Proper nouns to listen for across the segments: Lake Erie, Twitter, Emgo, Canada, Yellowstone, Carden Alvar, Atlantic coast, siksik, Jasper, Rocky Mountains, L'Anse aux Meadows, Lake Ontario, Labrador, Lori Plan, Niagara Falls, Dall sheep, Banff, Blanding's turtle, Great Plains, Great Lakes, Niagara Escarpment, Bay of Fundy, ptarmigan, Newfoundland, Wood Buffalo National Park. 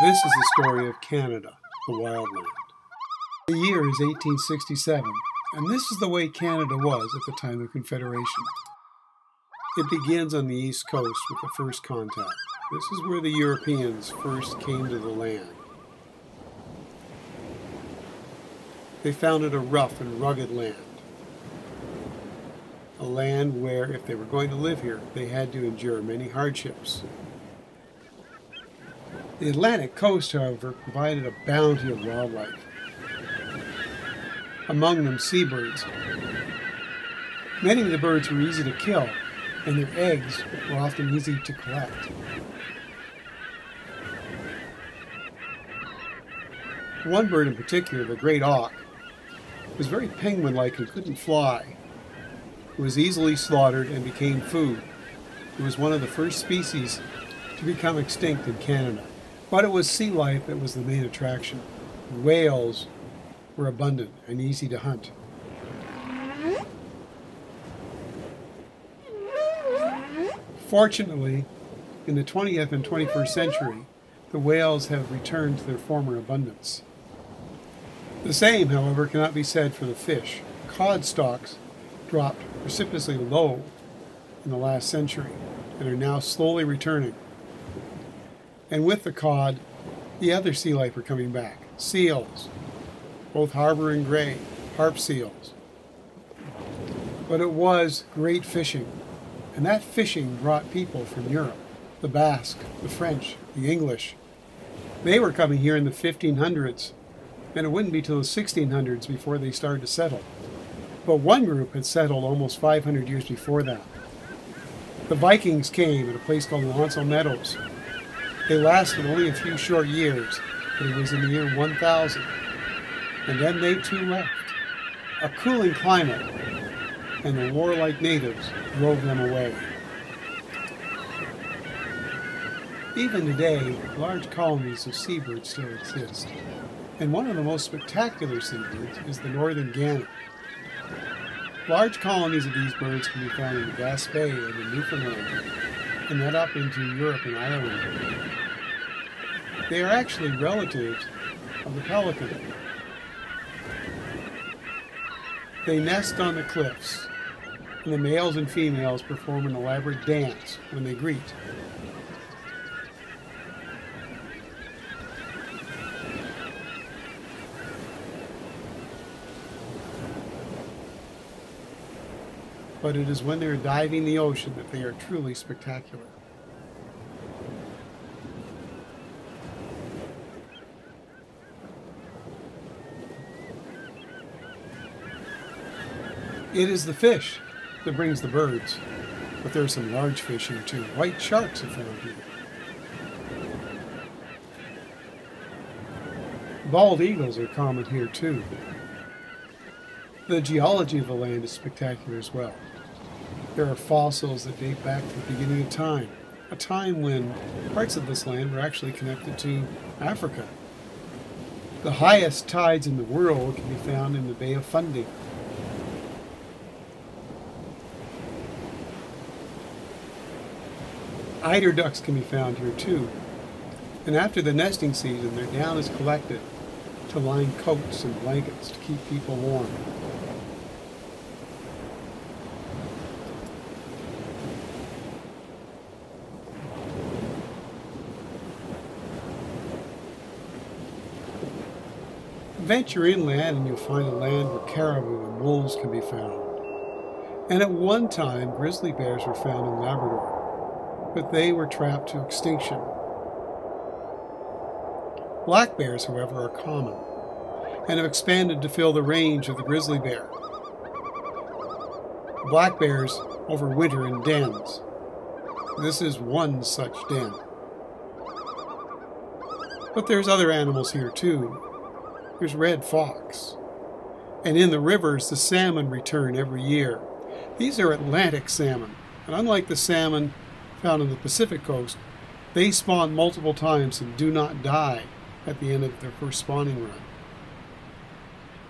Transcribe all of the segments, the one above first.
This is the story of Canada, the wild land. The year is 1867, and this is the way Canada was at the time of Confederation. It begins on the east coast with the first contact. This is where the Europeans first came to the land. They found it a rough and rugged land. A land where, if they were going to live here, they had to endure many hardships. The Atlantic coast, however, provided a bounty of wildlife, among them seabirds. Many of the birds were easy to kill, and their eggs were often easy to collect. One bird in particular, the great auk, was very penguin-like and couldn't fly. It was easily slaughtered and became food. It was one of the first species to become extinct in Canada. But it was sea life that was the main attraction. Whales were abundant and easy to hunt. Fortunately, in the 20th and 21st century, the whales have returned to their former abundance. The same, however, cannot be said for the fish. Cod stocks dropped precipitously low in the last century and are now slowly returning. And with the cod, the other sea life are coming back. Seals, both harbor and gray, harp seals. But it was great fishing, and that fishing brought people from Europe, the Basque, the French, the English. They were coming here in the 1500s, and it wouldn't be till the 1600s before they started to settle. But one group had settled almost 500 years before that. The Vikings came at a place called L'Anse aux Meadows. They lasted only a few short years, but it was in the year 1000, and then they too left. A cooling climate and the warlike natives drove them away. Even today, large colonies of seabirds still exist, and one of the most spectacular seabirds is the northern gannet. Large colonies of these birds can be found in the Bass Bay and in Newfoundland, and then up into Europe and Ireland. They are actually relatives of the pelican. They nest on the cliffs, and the males and females perform an elaborate dance when they greet. But it is when they are diving the ocean that they are truly spectacular. It is the fish that brings the birds, but there are some large fish here too. White sharks are found here. Bald eagles are common here too. The geology of the land is spectacular as well. There are fossils that date back to the beginning of time, a time when parts of this land were actually connected to Africa. The highest tides in the world can be found in the Bay of Fundy. Eider ducks can be found here too, and after the nesting season their down is collected to line coats and blankets to keep people warm. Venture inland and you'll find a land where caribou and wolves can be found. And at one time, grizzly bears were found in Labrador, but they were trapped to extinction. Black bears, however, are common, and have expanded to fill the range of the grizzly bear. Black bears overwinter in dens. This is one such den. But there's other animals here too. There's red fox. And in the rivers, the salmon return every year. These are Atlantic salmon, and unlike the salmon found on the Pacific coast, they spawn multiple times and do not die at the end of their first spawning run.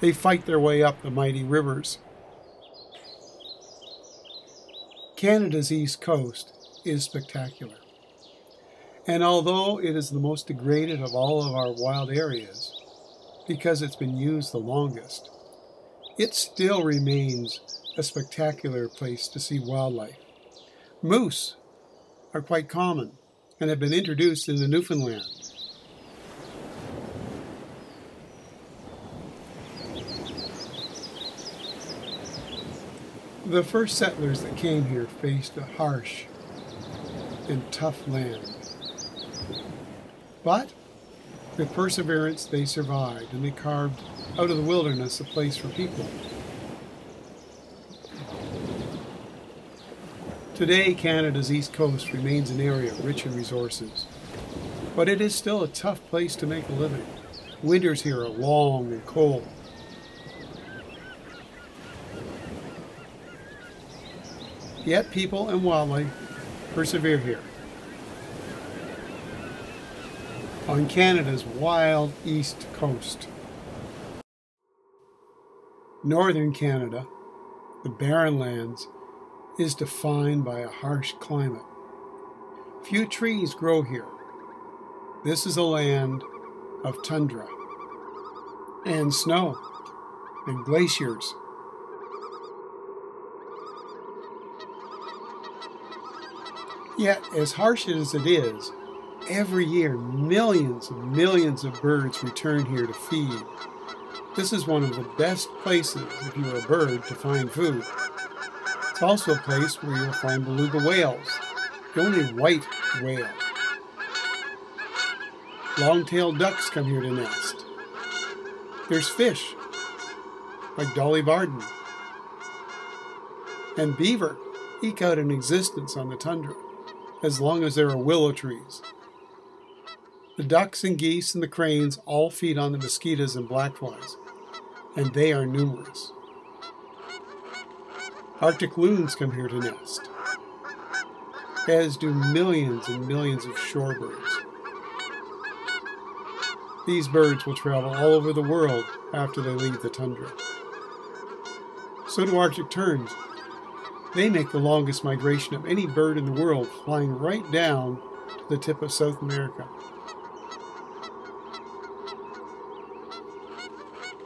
They fight their way up the mighty rivers. Canada's east coast is spectacular. And although it is the most degraded of all of our wild areas, because it's been used the longest, it still remains a spectacular place to see wildlife. Moose are quite common and have been introduced into Newfoundland. The first settlers that came here faced a harsh and tough land. But with perseverance they survived, and they carved out of the wilderness a place for people. Today, Canada's east coast remains an area rich in resources, but it is still a tough place to make a living. Winters here are long and cold. Yet people and wildlife persevere here. On Canada's wild east coast. Northern Canada, the barren lands, is defined by a harsh climate. Few trees grow here. This is a land of tundra and snow and glaciers. Yet, as harsh as it is, every year millions and millions of birds return here to feed. This is one of the best places, if you're a bird, to find food. It's also a place where you'll find beluga whales, the only white whale. Long-tailed ducks come here to nest. There's fish, like Dolly Varden. And beaver eke out an existence on the tundra, as long as there are willow trees. The ducks and geese and the cranes all feed on the mosquitoes and blackflies, and they are numerous. Arctic loons come here to nest, as do millions and millions of shorebirds. These birds will travel all over the world after they leave the tundra. So do Arctic terns. They make the longest migration of any bird in the world, flying right down to the tip of South America.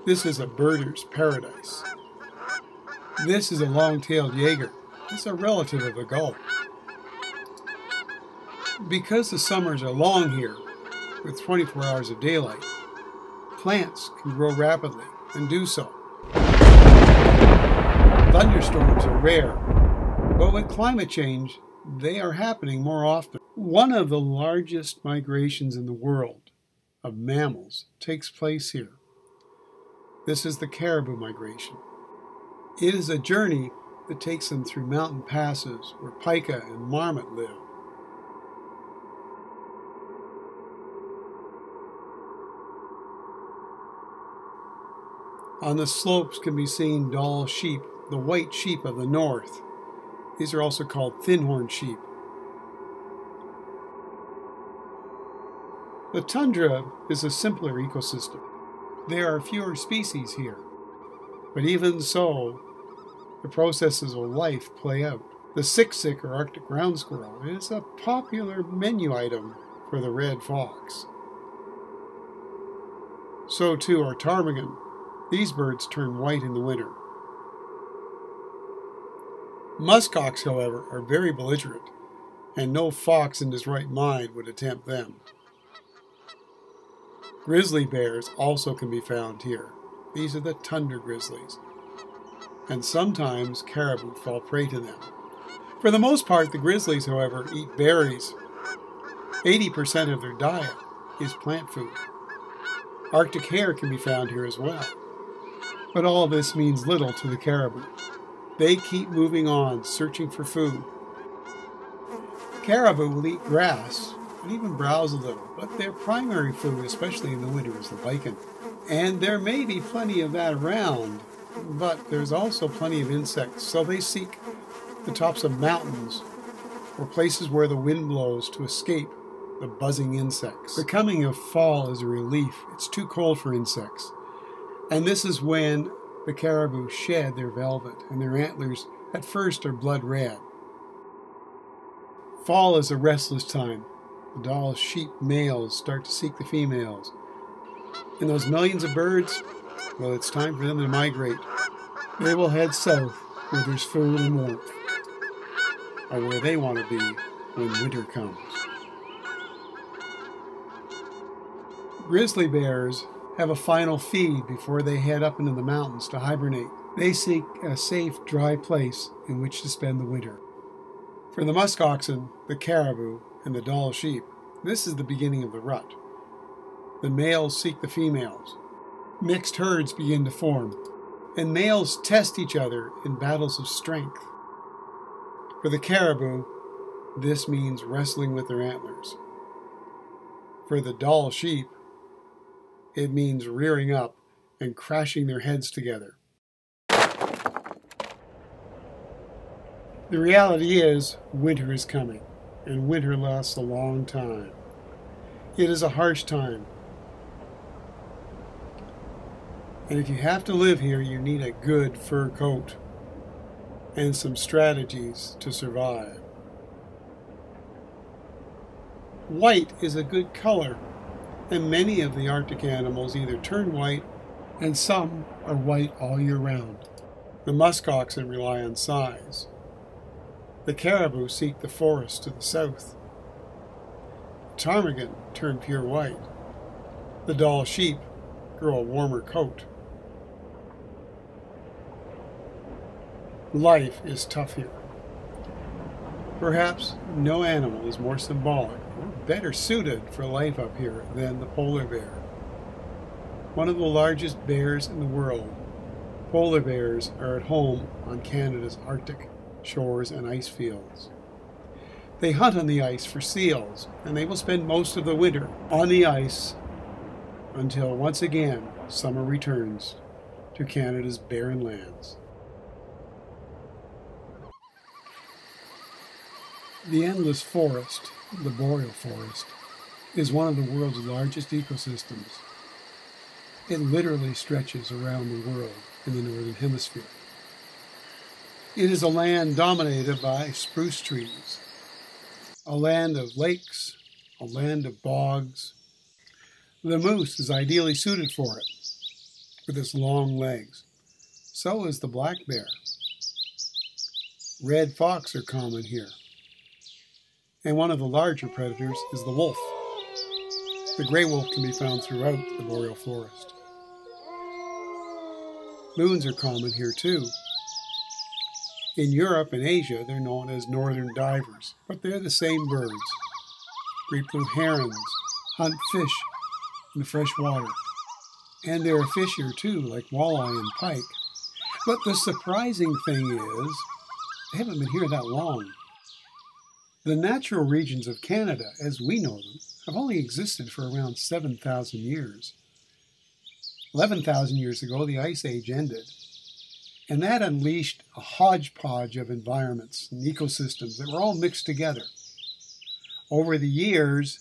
This is a birder's paradise. This is a long-tailed yager. It's a relative of the gull. Because the summers are long here, with 24 hours of daylight, plants can grow rapidly and do so. Thunderstorms are rare, but with climate change, they are happening more often. One of the largest migrations in the world of mammals takes place here. This is the caribou migration. It is a journey that takes them through mountain passes where pika and marmot live. On the slopes can be seen Dall sheep, the white sheep of the north. These are also called thin-horned sheep. The tundra is a simpler ecosystem. There are fewer species here. But even so, the processes of life play out. The siksik, or Arctic ground squirrel, is a popular menu item for the red fox. So too are ptarmigan. These birds turn white in the winter. Muskox, however, are very belligerent, and no fox in his right mind would attempt them. Grizzly bears also can be found here. These are the tundra grizzlies, and sometimes caribou fall prey to them. For the most part, the grizzlies, however, eat berries. 80% of their diet is plant food. Arctic hare can be found here as well. But all this means little to the caribou. They keep moving on, searching for food. Caribou will eat grass and even browse a little, but their primary food, especially in the winter, is the lichen. And there may be plenty of that around, but there's also plenty of insects, so they seek the tops of mountains or places where the wind blows to escape the buzzing insects. The coming of fall is a relief. It's too cold for insects. And this is when the caribou shed their velvet, and their antlers at first are blood red. Fall is a restless time, Adult sheep males start to seek the females. And those millions of birds, well, it's time for them to migrate. They will head south where there's food and warmth, or where they want to be when winter comes. Grizzly bears have a final feed before they head up into the mountains to hibernate. They seek a safe, dry place in which to spend the winter. For the muskoxen, the caribou, and the Dall sheep, this is the beginning of the rut. The males seek the females. Mixed herds begin to form, and males test each other in battles of strength. For the caribou, this means wrestling with their antlers. For the Dall sheep, it means rearing up and crashing their heads together. The reality is, winter is coming, and winter lasts a long time. It is a harsh time. And if you have to live here, you need a good fur coat and some strategies to survive. White is a good color, and many of the Arctic animals either turn white, and some are white all year round. The muskoxen rely on size. The caribou seek the forest to the south. The ptarmigan turn pure white. The Dall sheep grow a warmer coat. Life is tough here. Perhaps no animal is more symbolic or better suited for life up here than the polar bear. One of the largest bears in the world, polar bears are at home on Canada's Arctic shores and ice fields. They hunt on the ice for seals, and they will spend most of the winter on the ice until once again summer returns to Canada's barren lands. The endless forest, the boreal forest, is one of the world's largest ecosystems. It literally stretches around the world in the northern hemisphere. It is a land dominated by spruce trees, a land of lakes, a land of bogs. The moose is ideally suited for it, with its long legs. So is the black bear. Red fox are common here. And one of the larger predators is the wolf. The gray wolf can be found throughout the boreal forest. Loons are common here too. In Europe and Asia, they're known as northern divers, but they're the same birds. Great blue herons hunt fish in the fresh water. And there are fish here too, like walleye and pike. But the surprising thing is, they haven't been here that long. The natural regions of Canada, as we know them, have only existed for around 7,000 years. 11,000 years ago, the Ice Age ended. And that unleashed a hodgepodge of environments and ecosystems that were all mixed together. Over the years,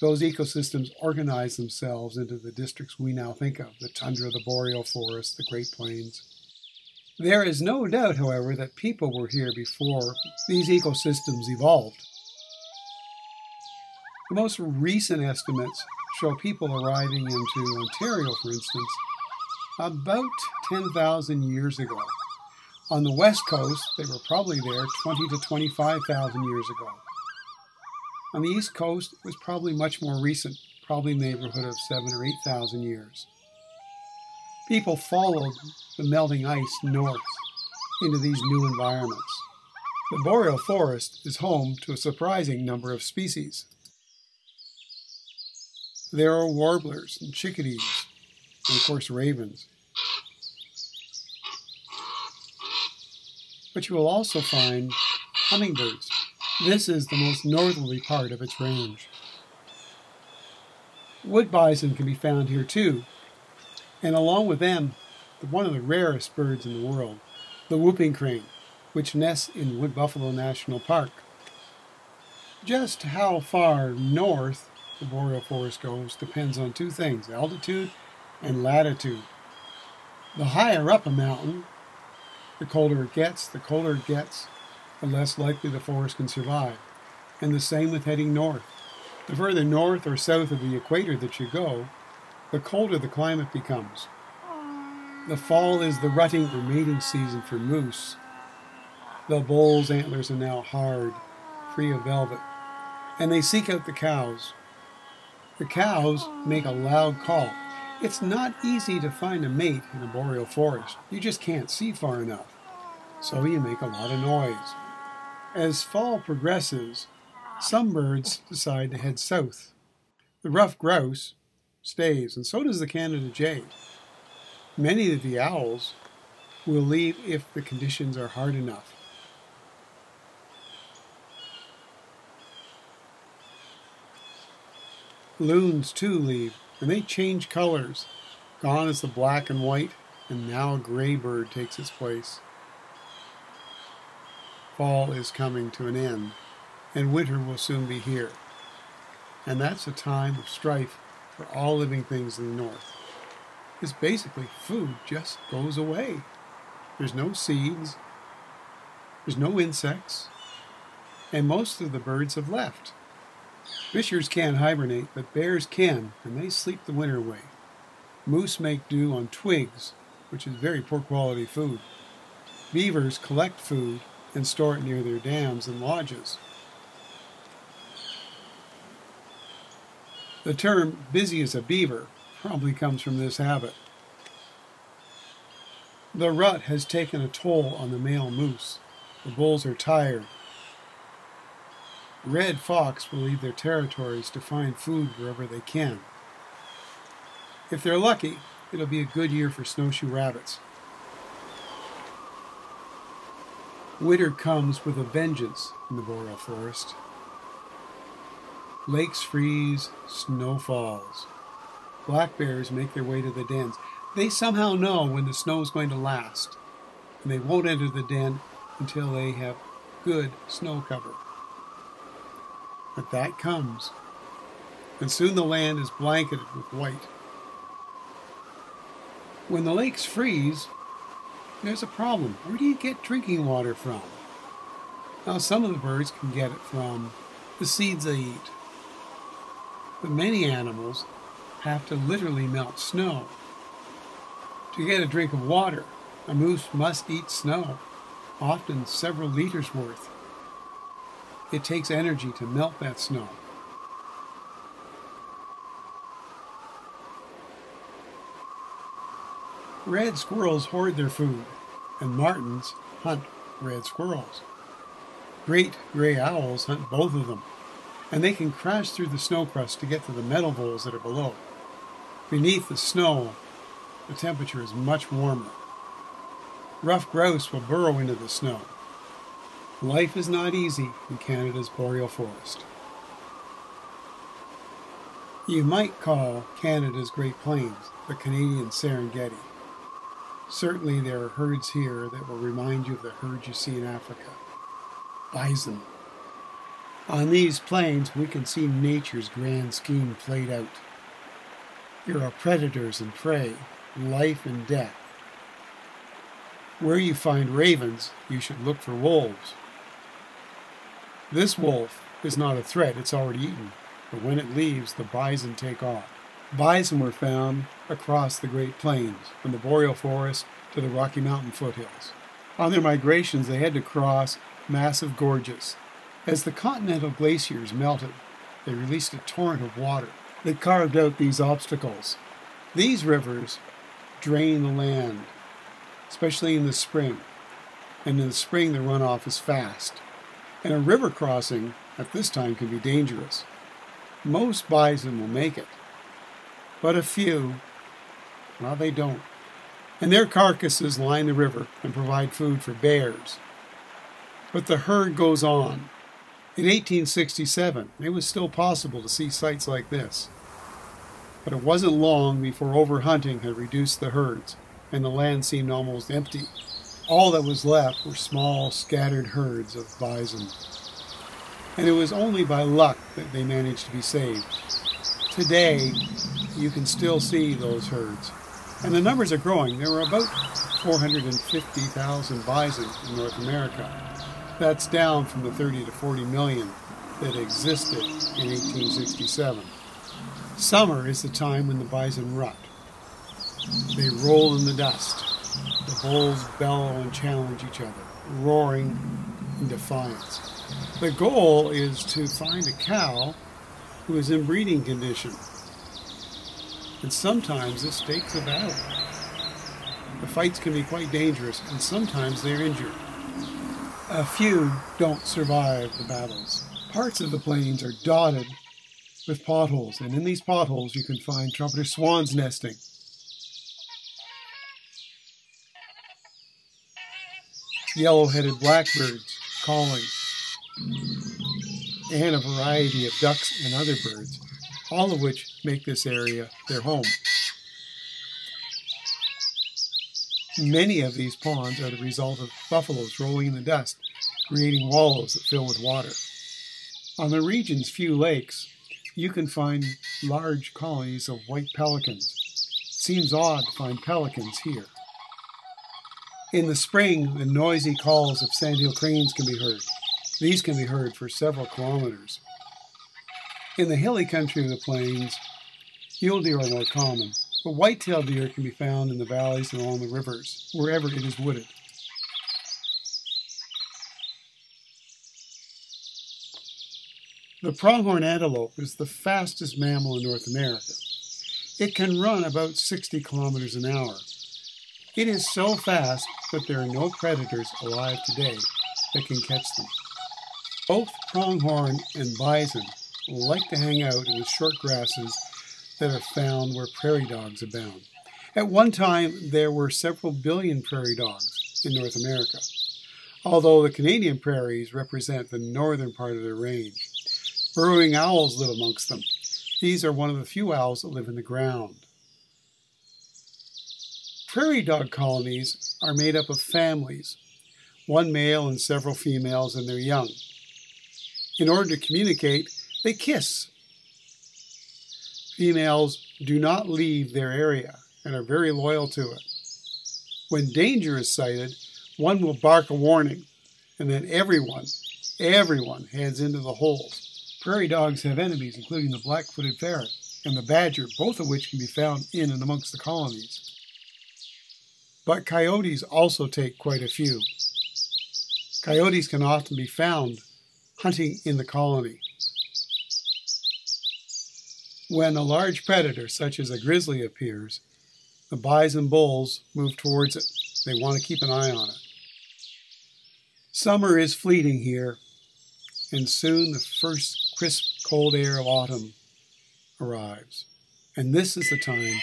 those ecosystems organized themselves into the districts we now think of, the tundra, the boreal forest, the Great Plains. There is no doubt, however, that people were here before these ecosystems evolved. The most recent estimates show people arriving into Ontario, for instance, about 10,000 years ago. On the west coast, they were probably there 20 to 25,000 years ago. On the east coast, it was probably much more recent, probably in the neighborhood of 7,000 or 8,000 years. People followed the melting ice north into these new environments. The boreal forest is home to a surprising number of species. There are warblers and chickadees, and of course ravens. But you will also find hummingbirds. This is the most northerly part of its range. Wood bison can be found here too, and along with them, one of the rarest birds in the world, the whooping crane, which nests in Wood Buffalo National Park. Just how far north the boreal forest goes depends on two things, altitude and latitude. The higher up a mountain, the colder it gets, the less likely the forest can survive. And the same with heading north. The further north or south of the equator that you go, the colder the climate becomes. The fall is the rutting or mating season for moose. The bull's antlers are now hard, free of velvet, and they seek out the cows. The cows make a loud call. It's not easy to find a mate in a boreal forest. You just can't see far enough, so you make a lot of noise. As fall progresses, some birds decide to head south. The rough grouse stays, and so does the Canada jay. Many of the owls will leave if the conditions are hard enough. Loons too leave, and they change colors. Gone is the black and white, and now a gray bird takes its place. Fall is coming to an end, and winter will soon be here. And that's a time of strife for all living things in the north. It's basically food just goes away. There's no seeds, there's no insects, and most of the birds have left. Fishers can't hibernate, but bears can, and they sleep the winter away. Moose make do on twigs, which is very poor quality food. Beavers collect food and store it near their dams and lodges. The term busy as a beaver probably comes from this habit. The rut has taken a toll on the male moose. The bulls are tired. Red fox will leave their territories to find food wherever they can. If they're lucky, it'll be a good year for snowshoe rabbits. Winter comes with a vengeance in the boreal forest. Lakes freeze, snow falls. Black bears make their way to the dens. They somehow know when the snow is going to last, and they won't enter the den until they have good snow cover. But that comes, and soon the land is blanketed with white. When the lakes freeze, there's a problem. Where do you get drinking water from? Now, some of the birds can get it from the seeds they eat, but many animals have to literally melt snow. To get a drink of water, a moose must eat snow, often several liters worth. It takes energy to melt that snow. Red squirrels hoard their food, and martins hunt red squirrels. Great gray owls hunt both of them, and they can crash through the snow crust to get to the meadow voles that are below. Beneath the snow, the temperature is much warmer. Rough grouse will burrow into the snow. Life is not easy in Canada's boreal forest. You might call Canada's Great Plains the Canadian Serengeti. Certainly there are herds here that will remind you of the herds you see in Africa. Bison. On these plains we can see nature's grand scheme played out. Here are predators and prey, life and death. Where you find ravens, you should look for wolves. This wolf is not a threat, it's already eaten, but when it leaves, the bison take off. Bison were found across the Great Plains, from the boreal forest to the Rocky Mountain foothills. On their migrations, they had to cross massive gorges. As the continental glaciers melted, they released a torrent of water that carved out these obstacles. These rivers drain the land, especially in the spring, and in the spring the runoff is fast, and a river crossing at this time can be dangerous. Most bison will make it, but a few, well, they don't, and their carcasses line the river and provide food for bears. But the herd goes on. In 1867, it was still possible to see sights like this, but it wasn't long before overhunting had reduced the herds, and the land seemed almost empty. All that was left were small, scattered herds of bison. And it was only by luck that they managed to be saved. Today, you can still see those herds. And the numbers are growing. There were about 450,000 bison in North America. That's down from the 30 to 40 million that existed in 1867. Summer is the time when the bison rut. They roll in the dust. The bulls bellow and challenge each other, roaring in defiance. The goal is to find a cow who is in breeding condition. And sometimes this takes a battle. The fights can be quite dangerous, and sometimes they're injured. A few don't survive the battles. Parts of the plains are dotted with potholes, and in these potholes you can find trumpeter swans nesting. Yellow-headed blackbirds calling, and a variety of ducks and other birds, all of which make this area their home. Many of these ponds are the result of buffaloes rolling in the dust, creating wallows that fill with water. On the region's few lakes, you can find large colonies of white pelicans. It seems odd to find pelicans here. In the spring, the noisy calls of sandhill cranes can be heard. These can be heard for several kilometers. In the hilly country of the plains, mule deer are more common, but white-tailed deer can be found in the valleys and along the rivers, wherever it is wooded. The pronghorn antelope is the fastest mammal in North America. It can run about 60 kilometers an hour. It is so fast that there are no predators alive today that can catch them. Both pronghorn and bison like to hang out in the short grasses that are found where prairie dogs abound. At one time, there were several billion prairie dogs in North America, although the Canadian prairies represent the northern part of their range. Burrowing owls live amongst them. These are one of the few owls that live in the ground. Prairie dog colonies are made up of families, one male and several females and their young. In order to communicate, they kiss. Females do not leave their area and are very loyal to it. When danger is sighted, one will bark a warning, and then everyone heads into the holes. Prairie dogs have enemies, including the black-footed ferret and the badger, both of which can be found in and amongst the colonies. But coyotes also take quite a few. Coyotes can often be found hunting in the colony. When a large predator, such as a grizzly, appears, the bison bulls move towards it. They want to keep an eye on it. Summer is fleeting here, and soon the first crisp, cold air of autumn arrives. And this is the time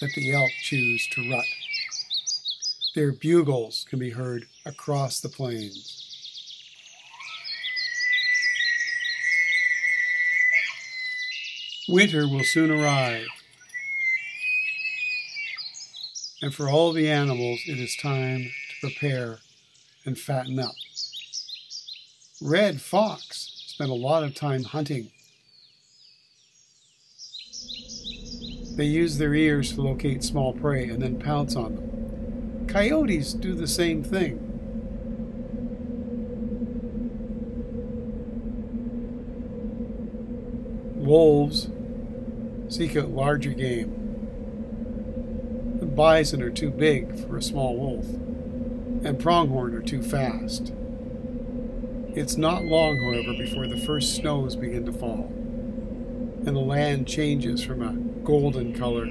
that the elk choose to rut. Their bugles can be heard across the plains. Winter will soon arrive, and for all the animals it is time to prepare and fatten up. Red fox spent a lot of time hunting. They use their ears to locate small prey and then pounce on them. Coyotes do the same thing. Wolves seek out larger game. The bison are too big for a small wolf, and pronghorn are too fast. It's not long, however, before the first snows begin to fall, and the land changes from a golden color.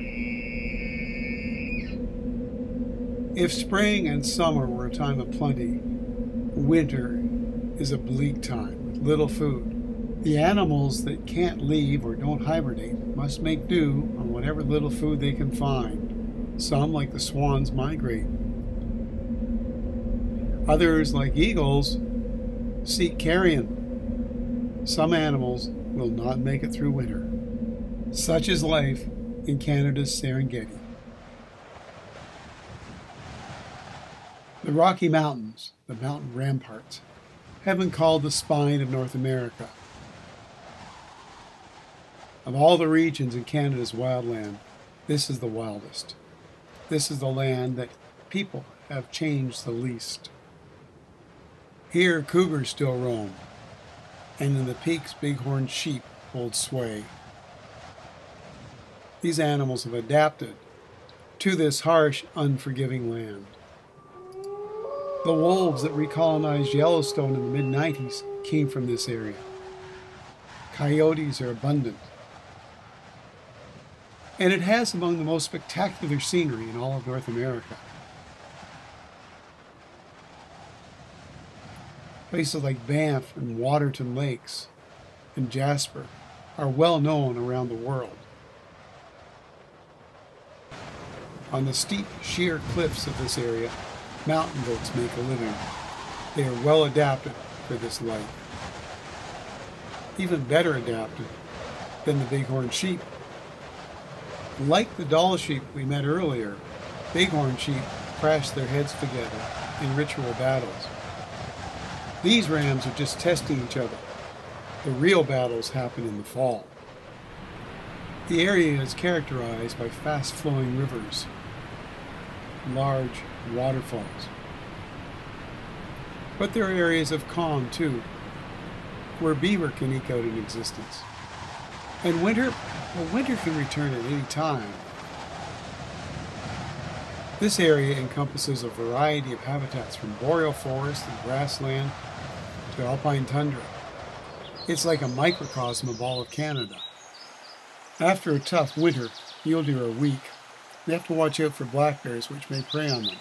If spring and summer were a time of plenty, winter is a bleak time with little food. The animals that can't leave or don't hibernate must make do on whatever little food they can find. Some, like the swans, migrate. Others, like eagles, seek carrion. Some animals will not make it through winter. Such is life in Canada's Serengeti. The Rocky Mountains, the mountain ramparts, have been called the spine of North America. Of all the regions in Canada's wildland, this is the wildest. This is the land that people have changed the least. Here, cougars still roam. and in the peaks bighorn sheep hold sway. These animals have adapted to this harsh, unforgiving land. The wolves that recolonized Yellowstone in the mid-90s came from this area. Coyotes are abundant. And it has among the most spectacular scenery in all of North America. Places like Banff and Waterton Lakes and Jasper are well known around the world. On the steep, sheer cliffs of this area, mountain goats make a living. They are well adapted for this life. Even better adapted than the bighorn sheep. Like the doll sheep we met earlier, bighorn sheep crash their heads together in ritual battles. These rams are just testing each other. The real battles happen in the fall. The area is characterized by fast-flowing rivers, large waterfalls. But there are areas of calm, too, where beaver can eke out an existence. And winter, well, winter can return at any time. This area encompasses a variety of habitats, from boreal forest and grassland to alpine tundra. It's like a microcosm of all of Canada. After a tough winter, mule deer are weak. They have to watch out for black bears, which may prey on them.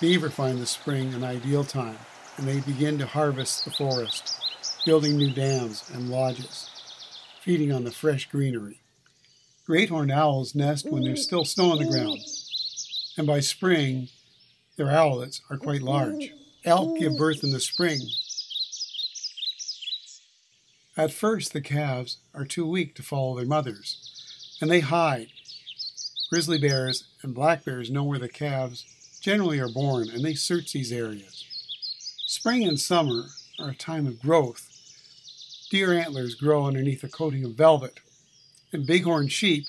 Beaver find the spring an ideal time, and they begin to harvest the forest, building new dams and lodges, feeding on the fresh greenery. Great horned owls nest when there's still snow on the ground, and by spring, their owlets are quite large. Elk give birth in the spring. At first, the calves are too weak to follow their mothers, and they hide. Grizzly bears and black bears know where the calves generally are born, and they search these areas. Spring and summer are a time of growth. Deer antlers grow underneath a coating of velvet, and bighorn sheep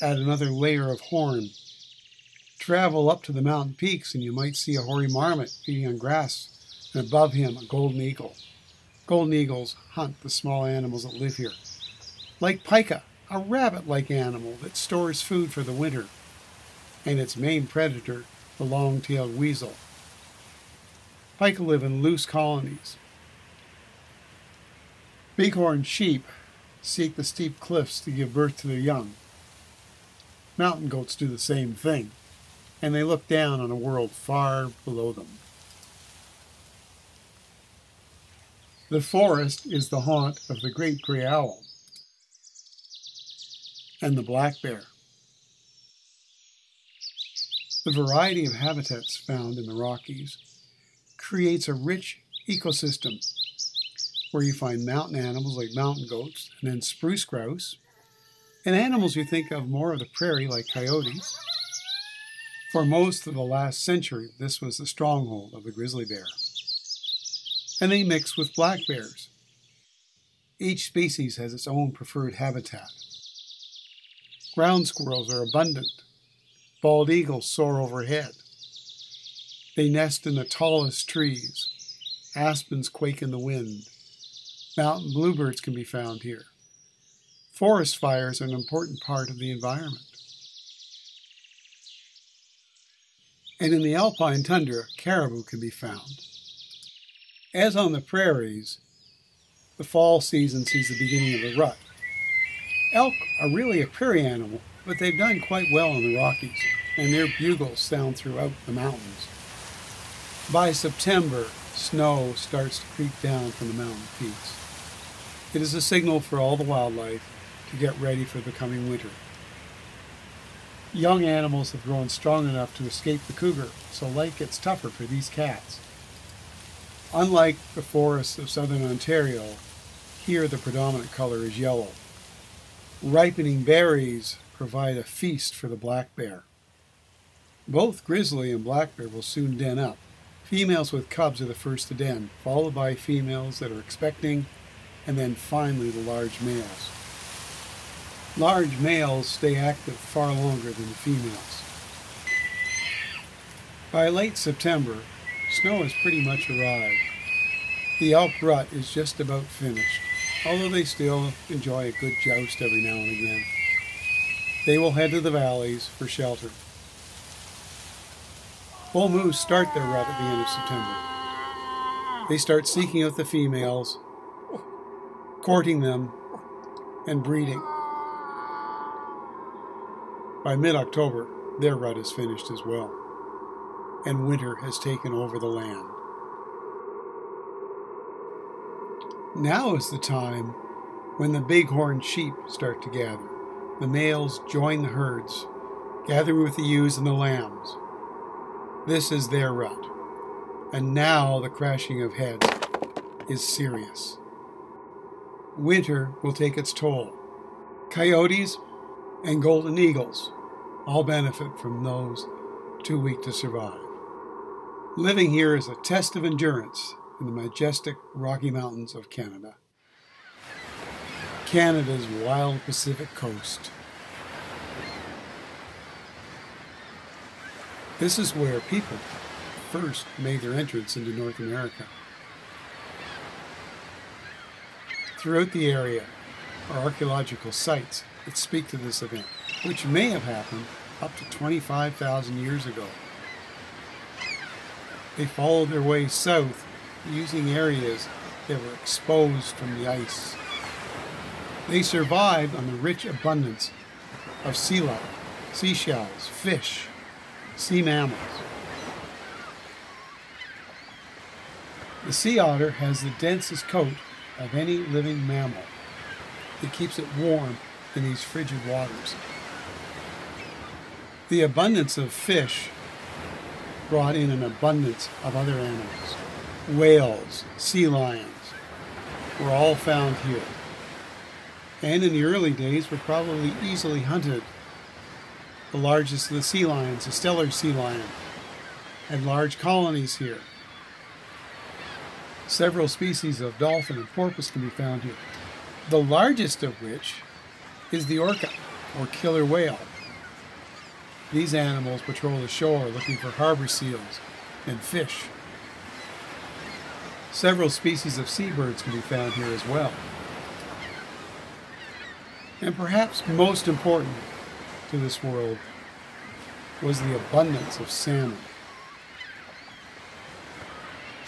add another layer of horn. Travel up to the mountain peaks and you might see a hoary marmot feeding on grass, and above him a golden eagle. Golden eagles hunt the small animals that live here. Like pika, a rabbit-like animal that stores food for the winter, and its main predator, the long-tailed weasel. Pika live in loose colonies. Bighorn sheep seek the steep cliffs to give birth to their young. Mountain goats do the same thing, and they look down on a world far below them. The forest is the haunt of the great gray owl and the black bear. The variety of habitats found in the Rockies creates a rich ecosystem where you find mountain animals like mountain goats and then spruce grouse, and animals you think of more of the prairie like coyotes. For most of the last century, this was the stronghold of the grizzly bear. And they mix with black bears. Each species has its own preferred habitat. Ground squirrels are abundant. Bald eagles soar overhead. They nest in the tallest trees. Aspens quake in the wind. Mountain bluebirds can be found here. Forest fires are an important part of the environment. And in the alpine tundra, caribou can be found. As on the prairies, the fall season sees the beginning of a rut. Elk are really a prairie animal, but they've done quite well in the Rockies, and their bugles sound throughout the mountains. By September, snow starts to creep down from the mountain peaks. It is a signal for all the wildlife to get ready for the coming winter. Young animals have grown strong enough to escape the cougar, so life gets tougher for these cats. Unlike the forests of southern Ontario, here the predominant color is yellow. Ripening berries provide a feast for the black bear. Both grizzly and black bear will soon den up. Females with cubs are the first to den, followed by females that are expecting, and then finally the large males. Large males stay active far longer than the females. By late September, snow has pretty much arrived. the elk rut is just about finished, although they still enjoy a good joust every now and again. They will head to the valleys for shelter. Bull moose start their rut at the end of September. They start seeking out the females, courting them, and breeding. By mid-October, their rut is finished as well, and winter has taken over the land. Now is the time when the bighorn sheep start to gather. The males join the herds, gathering with the ewes and the lambs. This is their rut, and now the crashing of heads is serious. Winter will take its toll. Coyotes and golden eagles all benefit from those too weak to survive. Living here is a test of endurance in the majestic Rocky Mountains of Canada. Canada's wild Pacific coast. This is where people first made their entrance into North America. Throughout the area are archaeological sites that speak to this event, which may have happened up to 25,000 years ago. They followed their way south using areas that were exposed from the ice. They survived on the rich abundance of sea life, seashells, fish, sea mammals. The sea otter has the densest coat of any living mammal. It keeps it warm in these frigid waters. The abundance of fish brought in an abundance of other animals. Whales, sea lions were all found here, and in the early days were probably easily hunted. The largest of the sea lions, the stellar sea lion, had large colonies here. Several species of dolphin and porpoise can be found here, the largest of which is the orca, or killer whale. These animals patrol the shore looking for harbor seals and fish. Several species of seabirds can be found here as well. And perhaps most important to this world was the abundance of salmon.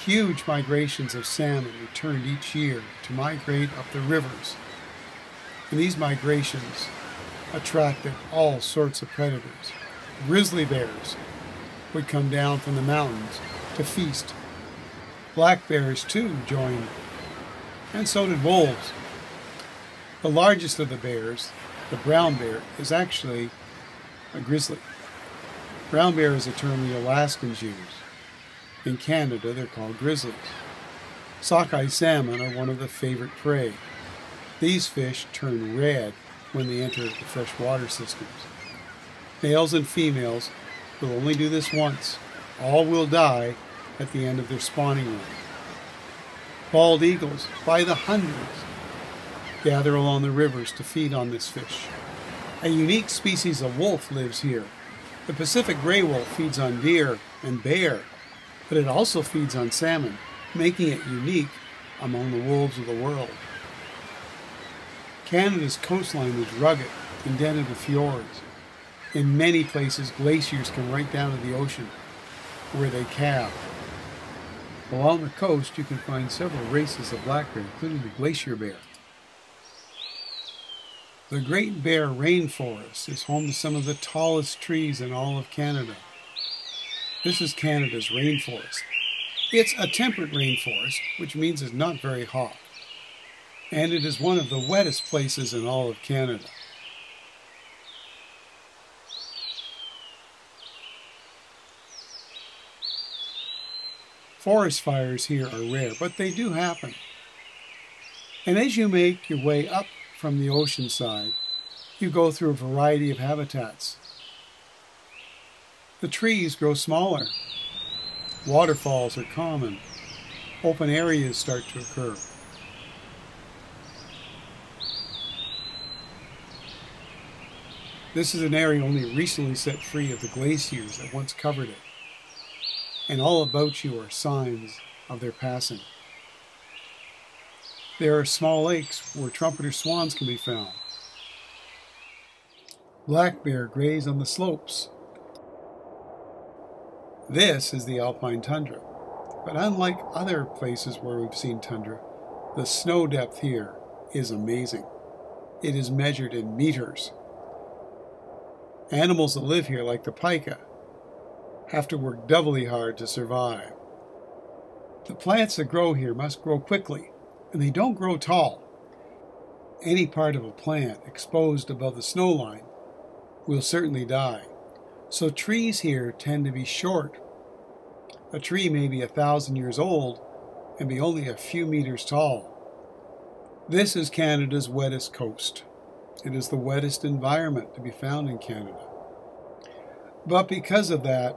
Huge migrations of salmon returned each year to migrate up the rivers. And these migrations attracted all sorts of predators. Grizzly bears would come down from the mountains to feast. Black bears too joined, and so did wolves. The largest of the bears, the brown bear, is actually a grizzly. Brown bear is a term the Alaskans use. In Canada, they're called grizzlies. Sockeye salmon are one of the favorite prey. These fish turn red when they enter the freshwater systems. Males and females will only do this once. All will die at the end of their spawning run. Bald eagles, by the hundreds, gather along the rivers to feed on this fish. A unique species of wolf lives here. The Pacific gray wolf feeds on deer and bear, but it also feeds on salmon, making it unique among the wolves of the world. Canada's coastline is rugged, indented with fjords. In many places, glaciers come right down to the ocean, where they calve. Along the coast, you can find several races of black bear, including the glacier bear. The Great Bear Rainforest is home to some of the tallest trees in all of Canada. This is Canada's rainforest. It's a temperate rainforest, which means it's not very hot. And it is one of the wettest places in all of Canada. Forest fires here are rare, but they do happen. And as you make your way up from the ocean side, you go through a variety of habitats. The trees grow smaller. Waterfalls are common. Open areas start to occur. This is an area only recently set free of the glaciers that once covered it. And all about you are signs of their passing. There are small lakes where trumpeter swans can be found. Black bear graze on the slopes. This is the alpine tundra, but unlike other places where we've seen tundra, the snow depth here is amazing. It is measured in meters. Animals that live here, like the pika, have to work doubly hard to survive. The plants that grow here must grow quickly, and they don't grow tall. Any part of a plant exposed above the snow line will certainly die. So trees here tend to be short. A tree may be 1,000 years old and be only a few meters tall. This is Canada's wettest coast. It is the wettest environment to be found in Canada. But because of that,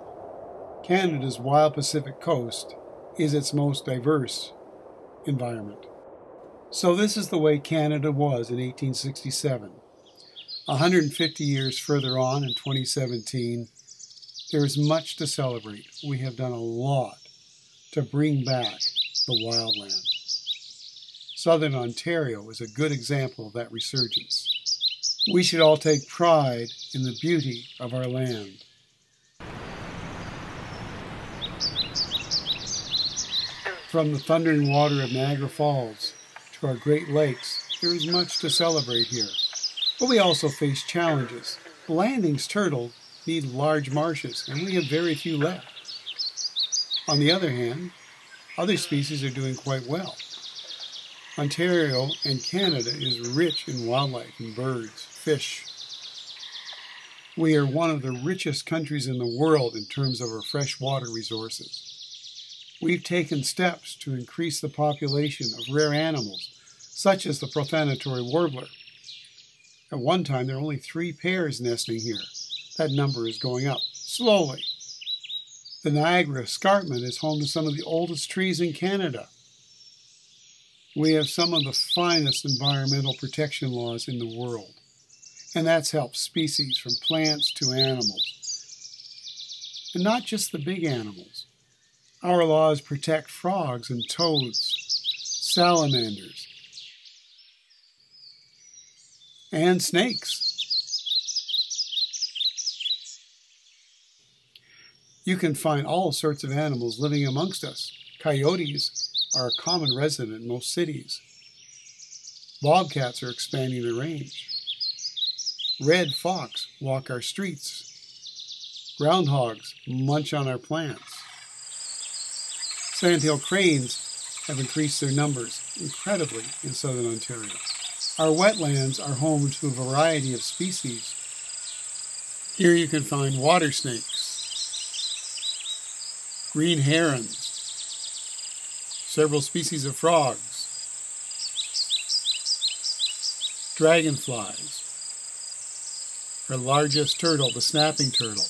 Canada's wild Pacific coast is its most diverse environment. So this is the way Canada was in 1867. 150 years further on in 2017, there is much to celebrate. We have done a lot to bring back the wildland. Southern Ontario is a good example of that resurgence. We should all take pride in the beauty of our land. From the thundering water of Niagara Falls to our Great Lakes, there is much to celebrate here. But we also face challenges. Blanding's turtle need large marshes, and we have very few left. On the other hand, other species are doing quite well. Ontario and Canada is rich in wildlife and birds, fish. We are one of the richest countries in the world in terms of our freshwater resources. We've taken steps to increase the population of rare animals, such as the profanatory warbler. At one time, there were only 3 pairs nesting here. That number is going up, slowly. The Niagara Escarpment is home to some of the oldest trees in Canada. We have some of the finest environmental protection laws in the world, and that's helped species from plants to animals. And not just the big animals. Our laws protect frogs and toads, salamanders, and snakes. You can find all sorts of animals living amongst us. Coyotes are a common resident in most cities. Bobcats are expanding their range. Red fox walk our streets. Groundhogs munch on our plants. Sandhill cranes have increased their numbers incredibly in southern Ontario. Our wetlands are home to a variety of species. Here you can find water snakes, green herons, several species of frogs, dragonflies, our largest turtle, the snapping turtle.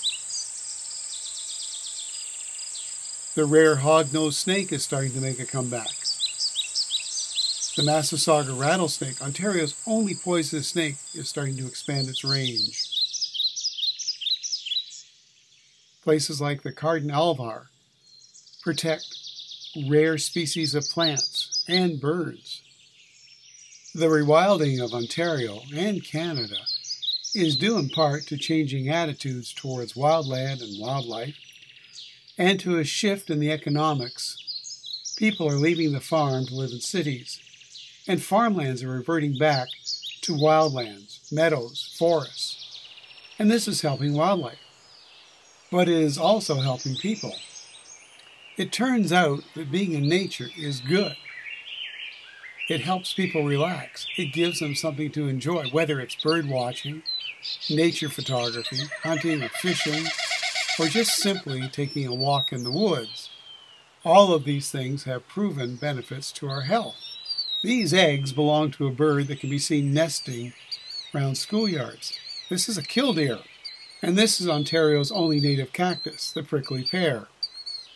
The rare hog-nosed snake is starting to make a comeback. The Massasauga rattlesnake, Ontario's only poisonous snake, is starting to expand its range. Places like the Carden Alvar protect rare species of plants and birds. The rewilding of Ontario and Canada is due in part to changing attitudes towards wildland and wildlife, and to a shift in the economics. People are leaving the farm to live in cities, and farmlands are reverting back to wildlands, meadows, forests. And this is helping wildlife, but it is also helping people. It turns out that being in nature is good. It helps people relax. It gives them something to enjoy, whether it's bird watching, nature photography, hunting or fishing, or just simply taking a walk in the woods. All of these things have proven benefits to our health. These eggs belong to a bird that can be seen nesting around schoolyards. This is a killdeer, and this is Ontario's only native cactus, the prickly pear.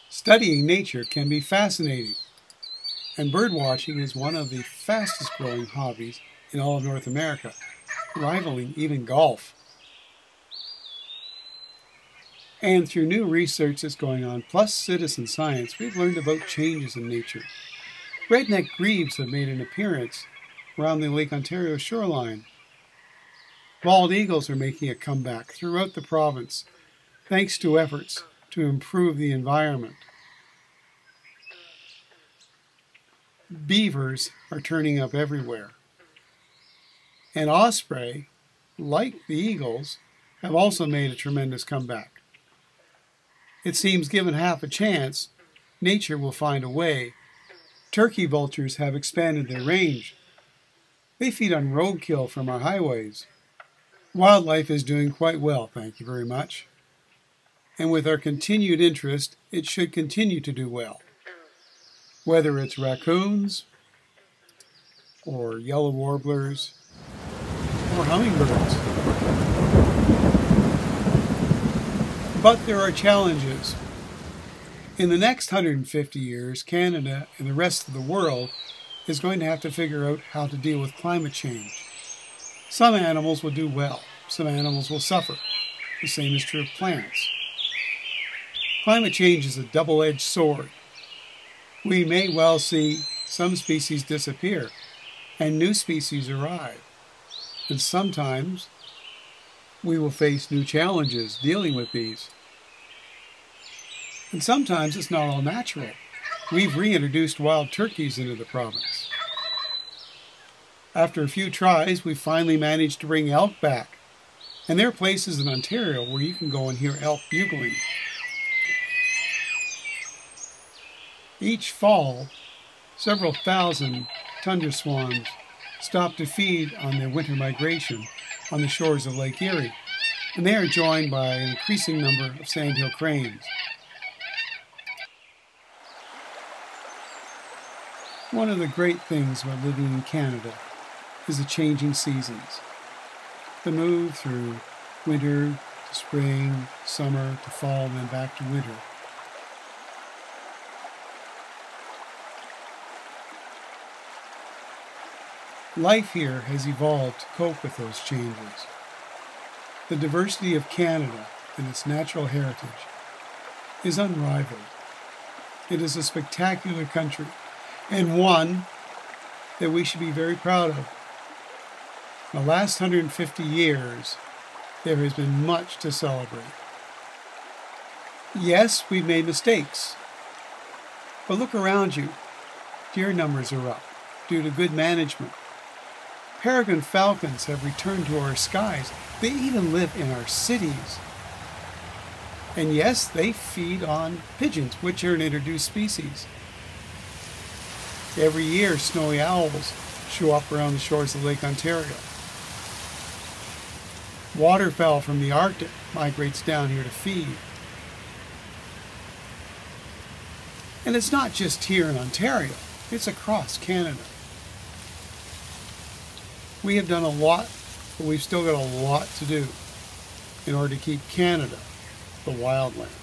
Studying nature can be fascinating, and birdwatching is one of the fastest growing hobbies in all of North America, rivaling even golf. And through new research that's going on, plus citizen science, we've learned about changes in nature. Redneck grebes have made an appearance around the Lake Ontario shoreline. Bald eagles are making a comeback throughout the province, thanks to efforts to improve the environment. Beavers are turning up everywhere. And osprey, like the eagles, have also made a tremendous comeback. It seems given half a chance, nature will find a way. Turkey vultures have expanded their range. They feed on roadkill from our highways. Wildlife is doing quite well, thank you very much. And with our continued interest, it should continue to do well. Whether it's raccoons, or yellow warblers, or hummingbirds. But there are challenges. In the next 150 years, Canada and the rest of the world is going to have to figure out how to deal with climate change. Some animals will do well, some animals will suffer. The same is true of plants. Climate change is a double-edged sword. We may well see some species disappear and new species arrive. And sometimes we will face new challenges dealing with these. And sometimes it's not all natural. We've reintroduced wild turkeys into the province. After a few tries, we finally managed to bring elk back. And there are places in Ontario where you can go and hear elk bugling. Each fall, several thousand tundra swans stop to feed on their winter migration on the shores of Lake Erie, and they are joined by an increasing number of sandhill cranes. One of the great things about living in Canada is the changing seasons. The move through winter to spring, summer to fall, and then back to winter. Life here has evolved to cope with those changes. The diversity of Canada and its natural heritage is unrivaled. It is a spectacular country, and one that we should be very proud of. In the last 150 years, there has been much to celebrate. Yes, we've made mistakes, but look around you. Deer numbers are up due to good management. Peregrine falcons have returned to our skies. They even live in our cities. And yes, they feed on pigeons, which are an introduced species. Every year, snowy owls show up around the shores of Lake Ontario. Waterfowl from the Arctic migrates down here to feed. And it's not just here in Ontario, it's across Canada. We have done a lot, but we've still got a lot to do in order to keep Canada the wildland.